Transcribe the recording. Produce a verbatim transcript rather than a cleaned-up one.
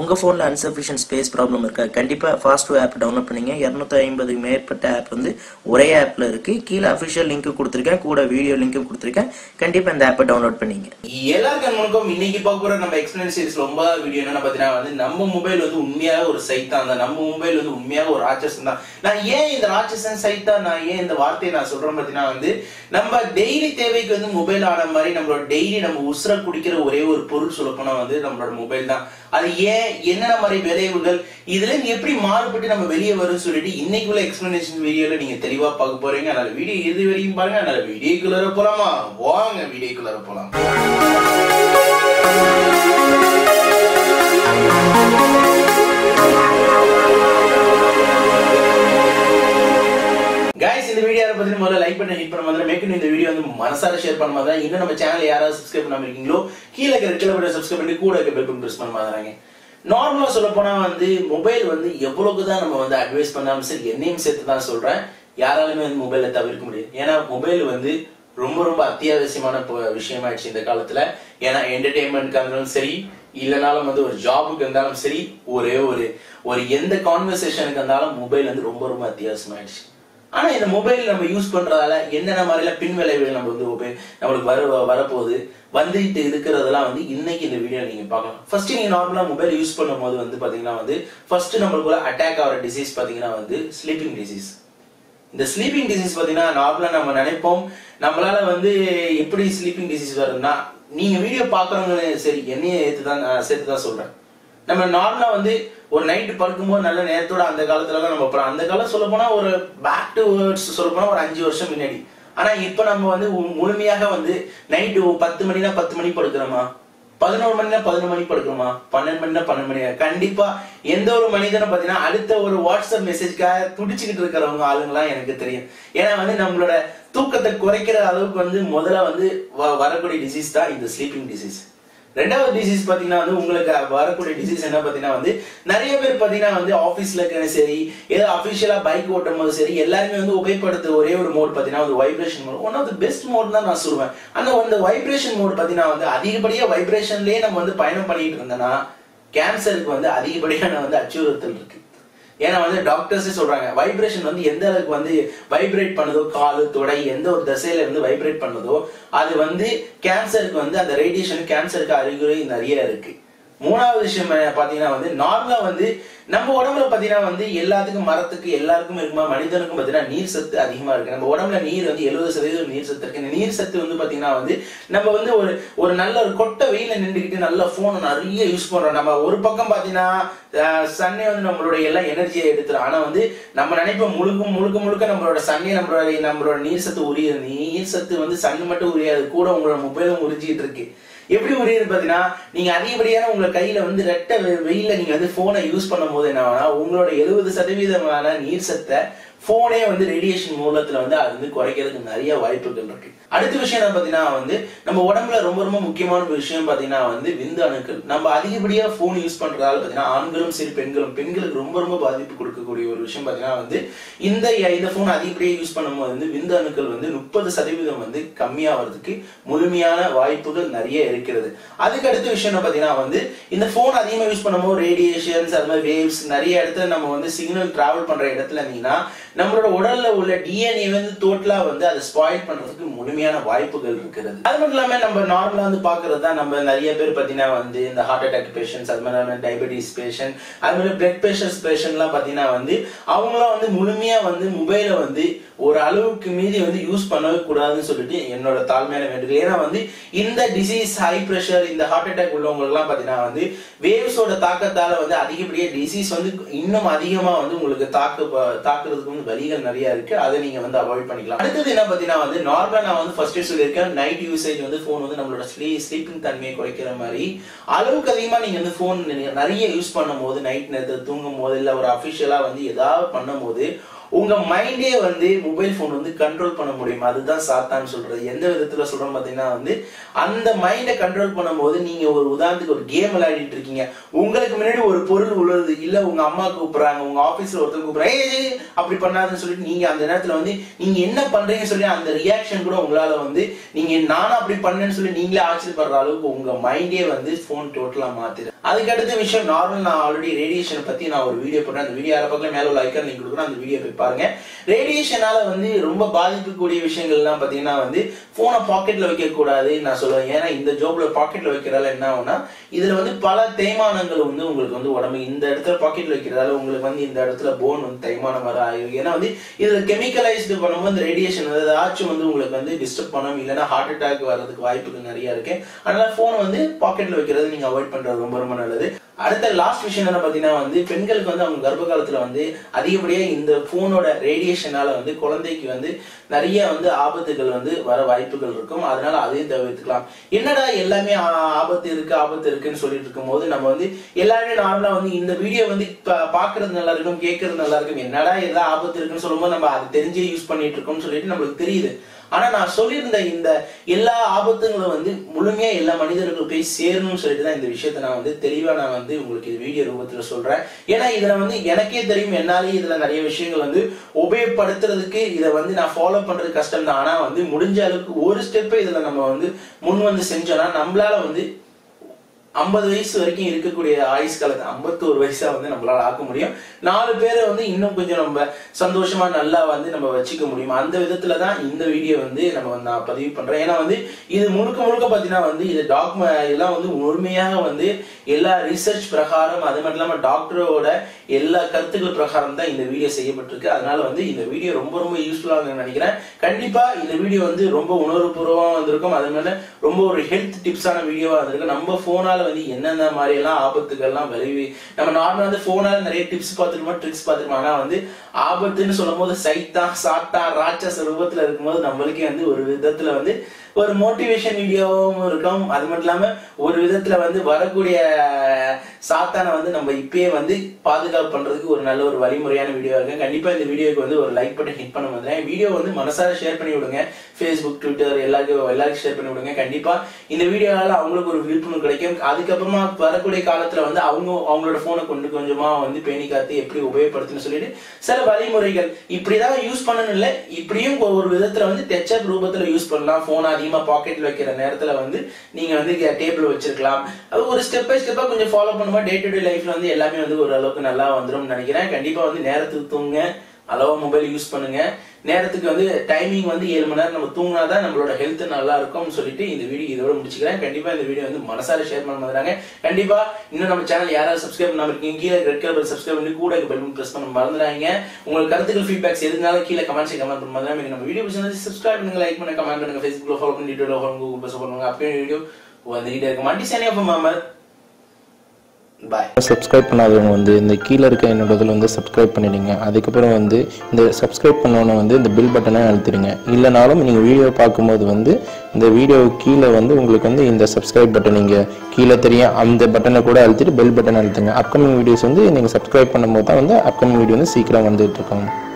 உங்கள் ஃபோனில் அன்சஃபிஷியன்ட் space problem இருக்கா? கண்டிப்பாக ஃபாஸ்ட்டு ஆப் டவுன்லோட் பண்ணிங்க. இரநூத்தி ஐம்பதுக்கு மேற்பட்ட ஆப் வந்து ஒரே ஆப்பில் இருக்குது. கீழே அஃபிஷியல் லிங்க்கு கொடுத்துருக்கேன், கூட வீடியோ லிங்க்கும் கொடுத்துருக்கேன். கண்டிப்பாக இந்த ஆப்பை டவுன்லோட் பண்ணிங்க. எல்லாருக்கும் வணக்கம். இன்னைக்கு பார்க்க போகிற நம்ம எக்ஸ்பிளைன் சீரிஸ் ரொம்ப வீடியோ என்னென்ன பார்த்தீங்கன்னா வந்து நம்ம மொபைல் வந்து உண்மையாக ஒரு சைத்தான் தான், நம்ம மொபைல் வந்து உண்மையாக ஒரு ராட்சசன் தான். நான் ஏன் இந்த ராட்சசன் சைத்தான், நான் ஏன் இந்த வார்த்தையை நான் சொல்கிறேன் பார்த்தீங்கன்னா வந்து நம்ம டெய்லி தேவைக்கு வந்து மொபைல் ஆன மாதிரி நம்மளோட டெய்லி நம்ம உசுர குடிக்கிற ஒரே ஒரு பொருள் சொல்லப்போனால் வந்து நம்மளோட மொபைல் தான். அது ஏன், என்னென்ன மாதிரி விளைவுகள், இதுல எப்படி மாறுபட்டு நம்ம வெளியே வரும்னு சொல்லிட்டு இன்னைக்குள்ள எக்ஸ்பிளனேஷன் வீடியோல நீங்க தெளிவா பார்க்க போறீங்க. அதனால வீடியோ இது வரைக்கும் பாருங்க. அதனால வீடியோக்குள்ள போலாமா? வாங்க வீடியோக்குள்ள போலாம். கைஸ், இந்த வீடியோ பத்தி முதல்ல லைக் பண்ணி ஹிட் பண்ண மாதிரி மேக்கணும். இந்த வீடியோ வந்து மனசார ஷேர் பண்ண மாதிரி இன்னும் நம்ம சேனல் யாராவது சப்ஸ்கிரைப் பண்ணாம இருக்கீங்களோ கீழே இருக்கிற கீழே போய் சப்ஸ்கிரைப் பண்ணி கூட இருக்க பெல் பட்டன் பிரஸ் பண்ண மாதிரி. நார்மலா சொல்ல போனா வந்து மொபைல் வந்து எவ்வளவுக்குதான் நம்ம வந்து அட்வைஸ் பண்ணாலும் சரி, என்னையும் சேர்த்து தான் சொல்றேன், யாராலுமே வந்து மொபைலை தவிர்க்க முடியாது. ஏன்னா மொபைல் வந்து ரொம்ப ரொம்ப அத்தியாவசியமான விஷயமாயிடுச்சு இந்த காலத்துல. ஏன்னா என்டர்டெயின்மெண்ட்க்கு இருந்தாலும் சரி, இல்லைனாலும் வந்து ஒரு ஜாபுக்கு இருந்தாலும் சரி, ஒரே ஒரு ஒரு எந்த கான்வர்சேஷனுக்கு இருந்தாலும் மொபைல் வந்து ரொம்ப ரொம்ப அத்தியாவசியமாயிடுச்சு. ஆனா இந்த மொபைல் நம்ம யூஸ் பண்றதால என்னென்ன மாதிரில பின் விளைவுகள் நம்ம வந்து நம்மளுக்கு வர வரப்போகுது வந்துட்டு இருக்கிறதெல்லாம் வந்து இன்னைக்கு இந்த வீடியோ நீங்க பார்க்கலாம். ஃபர்ஸ்ட் நீங்க நார்மலா மொபைல் யூஸ் பண்ணும் போது வந்து பாத்தீங்கன்னா வந்து ஃபர்ஸ்ட் நம்மளுக்குள்ள அட்டாக் ஆகிற டிசீஸ் பாத்தீங்கன்னா வந்து ஸ்லீப்பிங் டிசீஸ். இந்த ஸ்லீப்பிங் டிசீஸ் பாத்தீங்கன்னா நார்மலா நம்ம நினைப்போம் நம்மளால வந்து எப்படி ஸ்லீப்பிங் டிசீஸ் வருதுன்னா, நீங்க வீடியோ பாக்குறவங்க சரி என்னையே ஏத்துதான் சேர்த்துதான் சொல்றேன். நம்ம நார்மலா வந்து ஒரு நைட்டு படுக்கும்போது நல்ல நேரத்தோட அந்த காலத்துலதான் நம்ம போறோம். அந்த காலம் சொல்ல போனா ஒரு பேக் டு வேர்ட்ஸ் சொல்ல போனா ஒரு அஞ்சு வருஷம் முன்னாடி. ஆனா இப்ப நம்ம வந்து முழுமையாக வந்து நைட்டு பத்து மணினா பத்து மணி படுக்கிறோமா, பதினோரு மணினா பதினொரு மணி படுக்கிறோமா, பன்னெண்டு மணினா பன்னெண்டு மணி. கண்டிப்பா எந்த ஒரு மனிதனும் பாத்தீங்கன்னா அடுத்த ஒரு வாட்ஸ்அப் மெசேஜ்க்காக துடிச்சுக்கிட்டு இருக்கிறவங்க ஆளுங்களாம் எனக்கு தெரியும். ஏன்னா வந்து நம்மளோட தூக்கத்தை குறைக்கிற அளவுக்கு வந்து முதல்ல வந்து வரக்கூடிய டிசீஸ் தான் இந்த ஸ்லீப்பிங் டிசீஸ். ரெண்டாவது டிசீஸ் பாத்தீங்கன்னா வந்து உங்களுக்கு வரக்கூடிய டிசீஸ் என்ன பாத்தீங்கன்னா வந்து நிறைய பேர் பாத்தீங்கன்னா வந்து ஆபீஸ்ல இருக்கிற சரி, ஏதோ அபிஷியலா பைக் ஓட்டும் போது சரி, எல்லாருமே வந்து உபயோகப்படுத்த ஒரே ஒரு மோட் பாத்தீங்கன்னா வந்து vibration mode. One of the best mode தான் நான் சொல்லுவேன். ஆனா அந்த வைப்ரேஷன் மோட் பாத்தீங்கன்னா வந்து அதிகப்படியா வைப்ரேஷன்லயே நம்ம வந்து பயணம் பண்ணிட்டு இருந்தோம்னா கேன்சருக்கு வந்து அதிகப்படியான வந்து அச்சுறுத்தல் இருக்கு. ஏன்னா வந்து டாக்டர்ஸே சொல்றாங்க வைப்ரேஷன் வந்து எந்த அளவுக்கு வந்து வைப்ரேட் பண்ணுதோ, காலு தொடை எந்த ஒரு திசையில இருந்து வைப்ரேட் பண்ணுதோ அது வந்து கேன்சருக்கு வந்து அந்த ரேடியேஷன் கேன்சருக்கு அறிகுறி நிறைய இருக்கு. மூணாவது விஷயம் பாத்தீங்கன்னா வந்து நார்மலா வந்து நம்ம உடம்புல பாத்தீங்கன்னா வந்து எல்லாத்துக்கும் மரத்துக்கு எல்லாருக்கும் இருக்குமா, மனிதனுக்கும் பாத்தீங்கன்னா நீர் சத்து அதிகமா இருக்கு. நம்ம உடம்புல நீர் வந்து எழுபது சதவீதம் நீர் சத்து இருக்கு. இந்த நீர் சத்து வந்து பாத்தீங்கன்னா வந்து நம்ம வந்து ஒரு ஒரு நல்ல ஒரு கொட்டை வெயில நின்றுக்கிட்டு நல்ல போனை நிறைய யூஸ் பண்றோம். நம்ம ஒரு பக்கம் பாத்தீங்கன்னா சன்னே வந்து நம்மளோட எல்லா எனர்ஜியை எடுத்துரும். ஆனா வந்து நம்ம நினைப்போம் முழுக்க முழுக்க முழுக்க நம்மளோட சன்னே நம்மளோட நம்மளோட நீர் சத்து உரிய நீர் சத்து வந்து சன்னு மட்டும் உரியாது, கூட உங்களோட மொபைலும் உறிஞ்சிட்டு இருக்கு. எப்படி உரியது பாத்தீங்கன்னா நீங்க அதிகப்படியான உங்க கையில வந்து ரெட்ட வெயில நீங்க வந்து போனை யூஸ் பண்ணும் போது என்னன்னா உங்களோட எழுபது சதவீதமான நீர் சத்தை போனே வந்து ரேடியேஷன் மூலத்துல வந்து அது வந்து குறைக்கிறதுக்கு நிறைய வாய்ப்புகள் இருக்கு. அடுத்த விஷயம் என்ன பாத்தீங்கன்னா வந்து நம்ம உடம்புல ரொம்ப ரொம்ப முக்கியமான விஷயம் பாத்தீங்கன்னா வந்து விந்து அணுக்கள். நம்ம அதிகப்படியா போன் யூஸ் பண்றதால பாத்தீங்கன்னா ஆண்களும் சரி பெண்களும், பெண்களுக்கு ரொம்ப ரொம்ப பாதிப்பு கொடுக்கக்கூடிய ஒரு விஷயம் பாத்தீங்கன்னா வந்து இந்த இந்த போன் அதிகப்படியா யூஸ் பண்ணும்போது வந்து விந்து அணுக்கள் வந்து முப்பது சதவீதம் வந்து கம்மியாகிறதுக்கு முழுமையான வாய்ப்புகள் நிறைய இருக்கிறது. அதுக்கு அடுத்த விஷயம் என்ன பாத்தீங்கன்னா வந்து இந்த போன் அதிகமா யூஸ் பண்ணும்போது ரேடியேஷன்ஸ் அது மாதிரி வேவ்ஸ் நிறைய இடத்துல நம்ம வந்து சிக்னல் டிராவல் பண்ற இடத்துல இருந்தீங்கன்னா நம்மளோட உடல்ல உள்ள டிஎன்ஏ வந்து டோட்டலா வந்து அதை ஸ்பாயில் பண்றதுக்கு முழுமையான வாய்ப்புகள் இருக்கிறது. அது மட்டும் இல்லாம நம்ம நார்மலா வந்து பாக்குறதா நம்ம நிறைய பேர் பாத்தீங்கன்னா வந்து இந்த ஹார்ட் அட்டாக் பேஷன்ஸ், அது மாதிரி டயபெட்டிஸ் பேஷண்ட், அது மாதிரி பிளட் பிரஷர் பேஷண்ட் எல்லாம் பாத்தீங்கன்னா வந்து அவங்களாம் வந்து முழுமையா வந்து மொபைல வந்து ஒரு அளவுக்கு மீறி வந்து யூஸ் பண்ணவே கூடாதுன்னு சொல்லிட்டு என்னோட தாழ்மையான வேண்டுகோள். ஏன்னா வந்து இந்த டிசீஸ் ஹை பிரஷர் இந்த ஹார்ட் அட்டாக் உள்ளவங்களுக்கு எல்லாம் பாத்தீங்கன்னா வந்து வேவ்ஸோட தாக்கத்தால வந்து அதிகப்படியா டிசீஸ் வந்து இன்னும் அதிகமா வந்து உங்களுக்கு தாக்கு தாக்குறதுக்கு வந்து வழிகள் நிறைய இருக்கு. அதை நீங்க வந்து அவாய்ட் பண்ணிக்கலாம். அடுத்தது என்ன பாத்தீங்கன்னா வந்து நார்மலா நான் வந்து ஃபர்ஸ்ட் சொல்லியிருக்கேன் நைட் யூசேஜ் வந்து போன் வந்து நம்மளோட ஸ்லீப்பிங் தன்மையை குறைக்கிற மாதிரி அளவுக்கு அதிகமா நீங்க வந்து போன் நிறைய யூஸ் பண்ணும் போது நைட் நேரத்தில் தூங்கும் போது இல்ல ஒரு அபிஷியலா வந்து ஏதாவது பண்ணும் போது உங்க மைண்டே வந்து மொபைல் போன் வந்து கண்ட்ரோல் பண்ண முடியும். அதுதான் சாத்தான்னு சொல்றது. எந்த விதத்துல சொல்றோம் பாத்தீங்கன்னா வந்து அந்த மைண்டை கண்ட்ரோல் பண்ணும் போது நீங்க ஒரு உதாரணத்துக்கு ஒரு கேம் விளையாடிட்டு இருக்கீங்க, உங்களுக்கு முன்னாடி ஒரு பொருள் உழுது இல்ல உங்க அம்மா கூப்பிடுறாங்க, உங்க ஆபீஸ்ல ஒருத்தர் கூப்பிடுறாங்க, ஏய் அப்படி பண்ணாதுன்னு சொல்லிட்டு நீங்க அந்த நேரத்துல வந்து நீங்க என்ன பண்றீங்கன்னு சொல்லி அந்த ரியாக்ஷன் கூட உங்களால வந்து நீங்க நானும் அப்படி பண்ணேன்னு சொல்லி நீங்களே ஆச்சரியப்படுற அளவுக்கு உங்க மைண்டே வந்து போன் டோட்டலா மாத்திர. அதுக்கு அடுத்த விஷயம் நார்மல். நான் ஆல்ரெடி ரேடியேஷன் பற்றி நான் ஒரு வீடியோ போடுறேன், அந்த வீடியோ யார பக்கத்தில் மேலே லைக் லிங்க் கொடுக்குறேன், அந்த வீடியோ போய் பாருங்க. ரேடியேஷனால் வந்து ரொம்ப பாதிக்கக்கூடிய விஷயங்கள்லாம் பார்த்தீங்கன்னா வந்து ஃபோனை பாக்கெட்டில் வைக்கக்கூடாது நான் சொல்லுவேன். ஏன்னா இந்த ஜோப்பில் பாக்கெட்டில் வைக்கிறதால என்ன ஆகும்னா இதில் வந்து பல தேய்மானங்கள் வந்து உங்களுக்கு வந்து உடம்பு இந்த இடத்துல பாக்கெட்டில் வைக்கிறதால உங்களுக்கு வந்து இந்த இடத்துல போன் வந்து தேய்மானம் வர ஆகும். ஏன்னா வந்து இதில் கெமிக்கலைஸ்டு பண்ணும்போது இந்த ரேடியேஷன் ஏதாச்சும் வந்து உங்களுக்கு வந்து டிஸ்டர்ப் பண்ணணும், இல்லைன்னா ஹார்ட் அட்டாக் வர்றதுக்கு வாய்ப்புகள் நிறையா இருக்கு. அதனால ஃபோனை வந்து பாக்கெட்டில் வைக்கிறது நீங்கள் அவாய்ட் பண்ணுறது ரொம்ப ரொம்ப நல்லது. அடுத்த லாஸ்ட் விஷயம் என்ன பார்த்தீங்கன்னா வந்து பெண்களுக்கு வந்து அவங்க கர்ப்ப காலத்தில் வந்து அதிகப்படியாக இந்த ஃபோனோட ரேடியேஷனால் வந்து குழந்தைக்கு வந்து நிறைய வந்து ஆபத்துகள் வந்து வர வாய்ப்புகள் இருக்கும். அதனால அதையும் தவிர்த்துக்கலாம். என்னடா எல்லாமே ஆபத்து இருக்கு ஆபத்து இருக்குன்னு சொல்லிட்டு இருக்கும் போது நம்ம வந்து எல்லாருமே நார்மலாக வந்து இந்த வீடியோ வந்து பார்க்கறது நல்லா இருக்கும், கேட்கறது நல்லா இருக்கும், என்னடா எதாவது ஆபத்து இருக்குன்னு சொல்லும்போது நம்ம அதை தெரிஞ்சு யூஸ் பண்ணிட்டு இருக்கோம்னு சொல்லிட்டு நம்மளுக்கு தெரியுது. ஆனா நான் சொல்லியிருந்த இந்த எல்லா ஆபத்துங்களும் வந்து முழுமையா எல்லா மனிதர்களுக்கும் போய் சேரணும்னு சொல்லிட்டு தான் இந்த விஷயத்த நான் வந்து தெளிவா நான் வந்து உங்களுக்கு இது வீடியோ ரூபத்துல சொல்றேன். ஏன்னா இதுல வந்து எனக்கே தெரியும், என்னாலேயே இதுல நிறைய விஷயங்கள் வந்து உபயோகப்படுத்துறதுக்கு இதை வந்து நான் ஃபாலோ பண்றது கஷ்டம் தான். ஆனா வந்து முடிஞ்ச அளவுக்கு ஒரு ஸ்டெப்பை இதுல நம்ம வந்து முன் வந்து செஞ்சோம்னா நம்மளால வந்து ஐம்பது வயசு வரைக்கும் இருக்கக்கூடிய ஆயுஷ் காலத்தை ஐம்பத்தோரு வயசா வந்து நம்மளால ஆக்க முடியும். நாலு பேரை வந்து இன்னும் கொஞ்சம் நம்ம சந்தோஷமா நல்லா வந்து நம்ம வச்சுக்க முடியும். அந்த விதத்துல தான் இந்த வீடியோ வந்து நம்ம நான் பதிவு பண்றேன். ஏன்னா வந்து இது முழுக்க முழுக்க பார்த்தீங்கன்னா வந்து இது டாக்ம எல்லாம் வந்து முழுமையாக வந்து எல்லா ரிசர்ச் பிரகாரம் அது மட்டும் இல்லாமல் டாக்டரோட எல்லா கருத்துக்கள் பிரகாரம் தான் இந்த வீடியோ செய்யப்பட்டிருக்கு. அதனால வந்து இந்த வீடியோ ரொம்ப ரொம்ப யூஸ்ஃபுல்லாக நினைக்கிறேன். கண்டிப்பா இந்த வீடியோ வந்து ரொம்ப உணர்வுபூர்வமாக வந்திருக்கும், அது மாதிரி ரொம்ப ஒரு ஹெல்த் டிப்ஸான வீடியோவா வந்திருக்கும். நம்ம போனால வந்து என்னென்ன மாதிரி எல்லாம் ஆபத்துகள்லாம் விளைவி நம்ம நார்மலா வந்து போனால நிறைய டிப்ஸ் பார்த்துருக்கோம், ட்ரிக்ஸ் பார்த்துருக்கோம். ஆனா வந்து ஆபத்துன்னு சொல்லும் போது சைத்தா சாத்தா ராட்சச ரூபத்துல இருக்கும்போது நம்மளுக்கே வந்து ஒரு விதத்துல வந்து ஒரு மோட்டிவேஷன் வீடியோவும் இருக்கும். அது மட்டும் இல்லாம ஒரு விதத்துல வந்து வரக்கூடிய சாத்தானை வந்து நம்ம இப்பயே வந்து பாதுகாப்பு பண்றதுக்கு ஒரு நல்ல ஒரு வழிமுறையான வீடியோ இருக்கும். கண்டிப்பா இந்த வீடியோக்கு வந்து ஒரு லைக் பட்டன் ஹிட் பண்ண வந்துடுறேன். வீடியோ வந்து மனசார ஷேர் பண்ணி விடுங்க, ஃபேஸ்புக் ட்விட்டர் எல்லாருக்கும் எல்லாருக்கும் ஷேர் பண்ணி விடுங்க. கண்டிப்பா இந்த வீடியோவால அவங்களுக்கு ஒரு விழிப்புணர்வு கிடைக்கும். அதுக்கப்புறமா வரக்கூடிய காலத்துல வந்து அவங்க அவங்களோட போனை கொண்டு கொஞ்சமா வந்து பேணி காத்து எப்படி உபயோகப்படுத்துன்னு சொல்லிட்டு சில வழிமுறைகள் இப்படிதான் யூஸ் பண்ணணும் இல்லை, இப்படியும் ஒரு விதத்துல வந்து டச்சப் ரூபத்துல யூஸ் பண்ணலாம். போன் அதிகமா பாக்கெட்ல வைக்கிற நேரத்துல வந்து நீங்க வந்து டேபிள் வச்சிருக்கலாம். அது ஒரு ஸ்டெப் பை ஸ்டெப்பா கொஞ்சம் ஃபாலோ பண்ணும்போது டே டு டே லைஃப்ல வந்து எல்லாமே வந்து ஒரு அளவுக்கு நல்லா வந்துடும் நினைக்கிறேன். கண்டிப்பா வந்து நேரத்துக்கு தூங்க, அளவா மொபைல் யூஸ் பண்ணுங்க, நேரத்துக்கு வந்து டைமிங் வந்து ஏழு மணி நேரம் நம்ம தூங்கினாதான் நம்மளோட ஹெல்த் நல்லா இருக்கும்னு சொல்லிட்டு இந்த வீடியோ இதோட முடிச்சுக்கிறேன். கண்டிப்பா இந்த வீடியோ வந்து மனசார ஷேர் பண்ண வந்துறாங்க. கண்டிப்பா இன்னும் நம்ம சேனல் யாராவது சப்ஸ்கிரைப் பண்ணாம இருக்கீங்க கீழே ரெட் கலர் பட்டன் சப்ஸ்கிரைப் பண்ணி கூட பெல் பிரஸ் பண்ண மறந்துடாங்க. உங்களுக்கு கருத்துக்கள் ஃபீட்பேக்ஸ் எதுனாலும் கீழே கமெண்ட்ஸ் கமெண்ட் பண்ண மாதிரி நம்ம வீடியோ பிடிச்சிருந்தா சப்ஸ்கிரைப் பண்ணுங்க, லைக் பண்ணுங்க, கமெண்ட் பண்ணுங்க, ஃபேஸ்புக்ல ஃபாலோ பண்ணி ட்விட்டர்ல ஃபாலோ பண்ணி கூகுள் பஸ் பண்ணுங்க. அப்படியே வீடியோ வந்துகிட்டே இருக்கும். அண்டி சேனல் அப்ப மாமா சப்ஸ்கிரைப் பண்ணாதவங்க வந்து இந்த கீழே இருக்க என்னோட இதில் வந்து சப்ஸ்கிரைப் பண்ணிடுங்க. அதுக்கப்புறம் வந்து இந்த சப்ஸ்கிரைப் பண்ணவன வந்து இந்த பில் பட்டனை அழுத்திடுங்க. இல்லைனாலும் நீங்கள் வீடியோ பார்க்கும்போது வந்து இந்த வீடியோ கீழே வந்து உங்களுக்கு வந்து இந்த சப்ஸ்கிரைப் பட்டன் நீங்கள் கீழே தெரியும் அந்த பட்டனை கூட அழுத்திட்டு பெல் பட்டனை அழுத்துங்க. அப்கமிங் வீடியோஸ் வந்து நீங்கள் சப்ஸ்கிரைப் பண்ணும்போது தான் வந்து அப்கமிங் வீடியோ வந்து சீக்கிரம் வந்துட்டு இருக்காங்க.